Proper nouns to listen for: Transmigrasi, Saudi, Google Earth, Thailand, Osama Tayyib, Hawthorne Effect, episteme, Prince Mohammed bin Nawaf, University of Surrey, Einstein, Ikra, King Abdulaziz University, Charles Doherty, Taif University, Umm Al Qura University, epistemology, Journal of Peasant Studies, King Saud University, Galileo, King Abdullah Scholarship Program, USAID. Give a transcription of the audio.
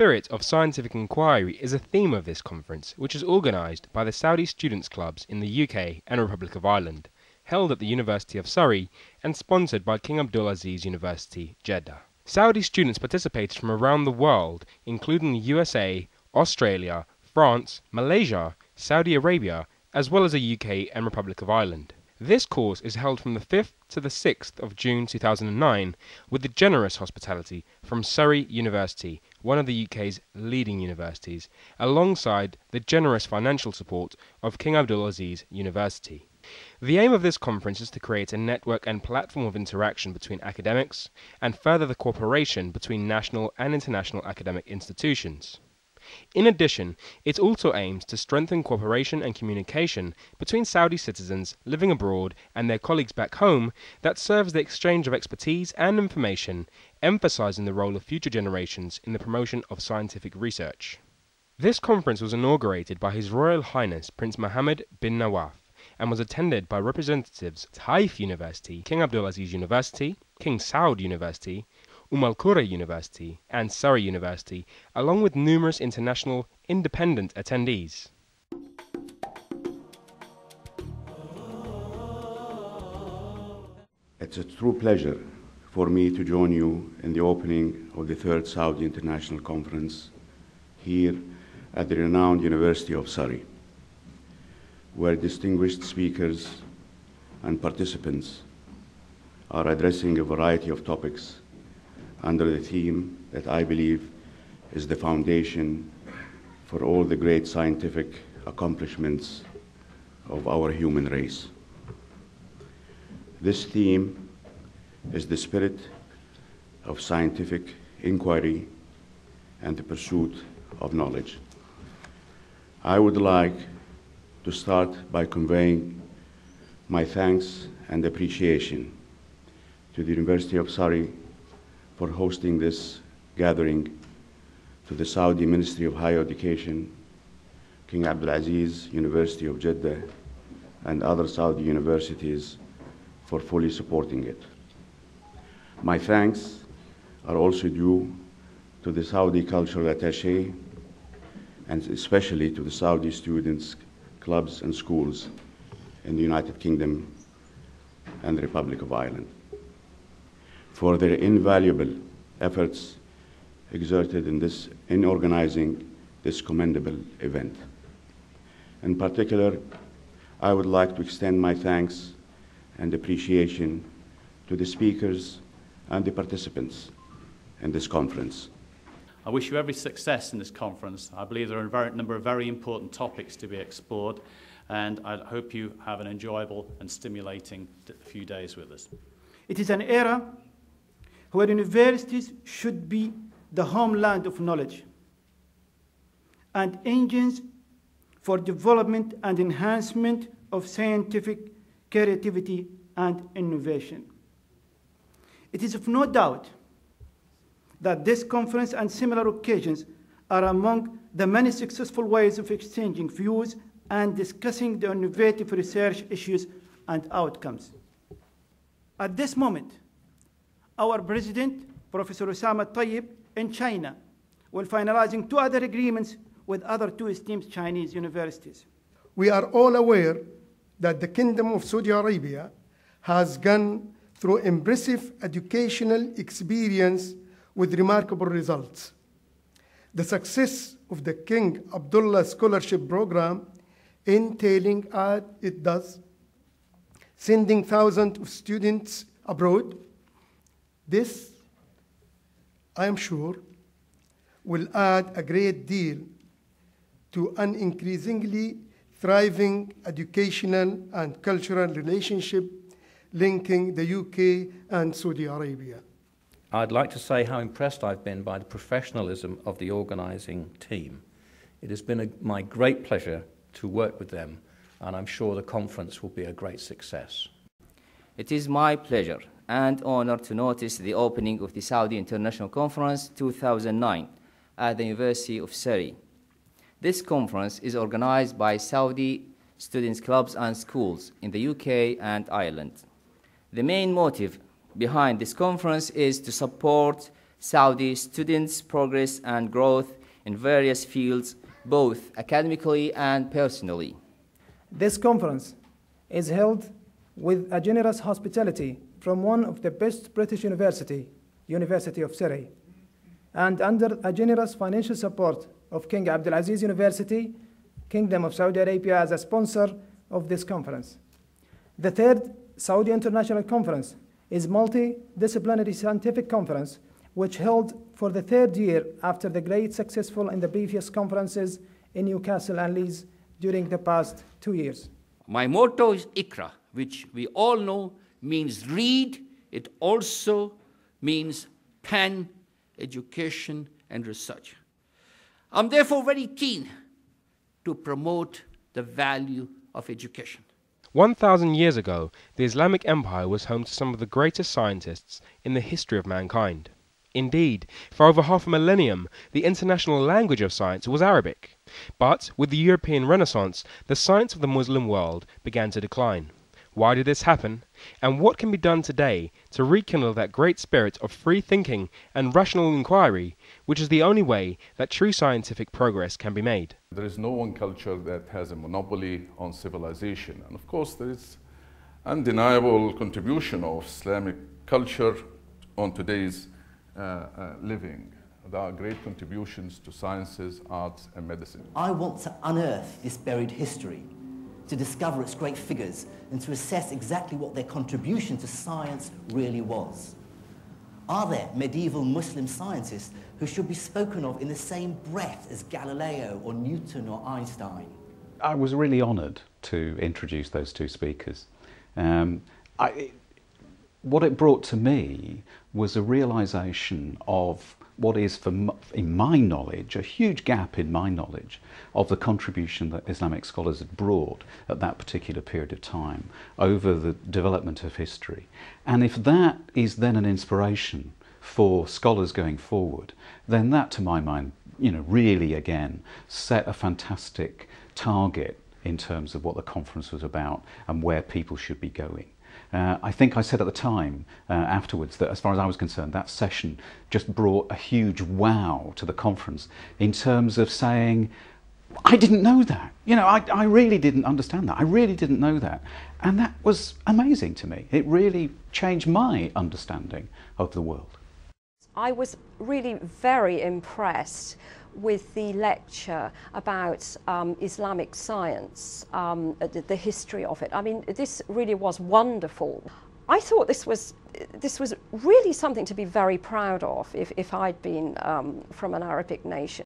spirit of scientific inquiry is a theme of this conference, which is organised by the Saudi Students' Clubs in the UK and Republic of Ireland, held at the University of Surrey and sponsored by King Abdulaziz University, Jeddah. Saudi students participated from around the world, including the USA, Australia, France, Malaysia, Saudi Arabia, as well as the UK and Republic of Ireland. This course is held from the 5th to the 6th of June 2009 with the generous hospitality from Surrey University, one of the UK's leading universities, alongside the generous financial support of King Abdulaziz University. The aim of this conference is to create a network and platform of interaction between academics and further the cooperation between national and international academic institutions. In addition, it also aims to strengthen cooperation and communication between Saudi citizens living abroad and their colleagues back home that serves the exchange of expertise and information, emphasizing the role of future generations in the promotion of scientific research. This conference was inaugurated by His Royal Highness Prince Mohammed bin Nawaf and was attended by representatives of Taif University, King Abdulaziz University, King Saud University, Umm Al Qura University and Surrey University, along with numerous international independent attendees. It's a true pleasure for me to join you in the opening of the third Saudi International Conference here at the renowned University of Surrey, where distinguished speakers and participants are addressing a variety of topics under the theme that I believe is the foundation for all the great scientific accomplishments of our human race. This theme is the spirit of scientific inquiry and the pursuit of knowledge. I would like to start by conveying my thanks and appreciation to the University of Surrey for hosting this gathering, to the Saudi Ministry of Higher Education, King Abdulaziz University of Jeddah, and other Saudi universities for fully supporting it. My thanks are also due to the Saudi Cultural Attaché, and especially to the Saudi students, clubs, and schools in the United Kingdom and the Republic of Ireland, for their invaluable efforts exerted in organizing this commendable event. In particular, I would like to extend my thanks and appreciation to the speakers and the participants in this conference. I wish you every success in this conference. I believe there are a number of very important topics to be explored, and I hope you have an enjoyable and stimulating few days with us. It is an era where universities should be the homeland of knowledge and engines for development and enhancement of scientific creativity and innovation. It is of no doubt that this conference and similar occasions are among the many successful ways of exchanging views and discussing the innovative research issues and outcomes. At this moment, our president, Professor Osama Tayyib, in China, will finalizing two other agreements with other two esteemed Chinese universities. We are all aware that the Kingdom of Saudi Arabia has gone through impressive educational experience with remarkable results. The success of the King Abdullah Scholarship Program, entailing as it does, sending thousands of students abroad, this, I am sure, will add a great deal to an increasingly thriving educational and cultural relationship linking the UK and Saudi Arabia. I'd like to say how impressed I've been by the professionalism of the organising team. It has been my great pleasure to work with them, and I'm sure the conference will be a great success. It is my pleasure and honour to notice the opening of the Saudi International Conference 2009 at the University of Surrey. This conference is organised by Saudi students' clubs and schools in the UK and Ireland. The main motive behind this conference is to support Saudi students' progress and growth in various fields, both academically and personally. This conference is held with a generous hospitality from one of the best British universities, University of Surrey, and under a generous financial support of King Abdulaziz University, Kingdom of Saudi Arabia, as a sponsor of this conference. The third Saudi International Conference is a multidisciplinary scientific conference which held for the third year after the great successful in the previous conferences in Newcastle and Leeds during the past 2 years. My motto is Ikra, which we all know means read. It also means pen, education, and research. I'm therefore very keen to promote the value of education. 1,000 years ago, the Islamic Empire was home to some of the greatest scientists in the history of mankind. Indeed, for over half a millennium, the international language of science was Arabic. But with the European Renaissance, the science of the Muslim world began to decline. Why did this happen? And what can be done today to rekindle that great spirit of free thinking and rational inquiry, which is the only way that true scientific progress can be made? There is no one culture that has a monopoly on civilization. And of course, there is undeniable contribution of Islamic culture on today's living. There are great contributions to sciences, arts, and medicine. I want to unearth this buried history, to discover its great figures and to assess exactly what their contribution to science really was. Are there medieval Muslim scientists who should be spoken of in the same breath as Galileo or Newton or Einstein? I was really honoured to introduce those two speakers. What it brought to me was a realisation of what is, in my knowledge, a huge gap in my knowledge of the contribution that Islamic scholars had brought at that particular period of time over the development of history. And if that is then an inspiration for scholars going forward, then that, to my mind, really again set a fantastic target in terms of what the conference was about and where people should be going. I think I said at the time afterwards that, as far as I was concerned, that session just brought a huge wow to the conference in terms of saying, I didn't know that. I really didn't understand that. I really didn't know that. And that was amazing to me. It really changed my understanding of the world. I was really very impressed with the lecture about Islamic science, the history of it. I mean, this really was wonderful. I thought this was really something to be very proud of if I'd been from an Arabic nation.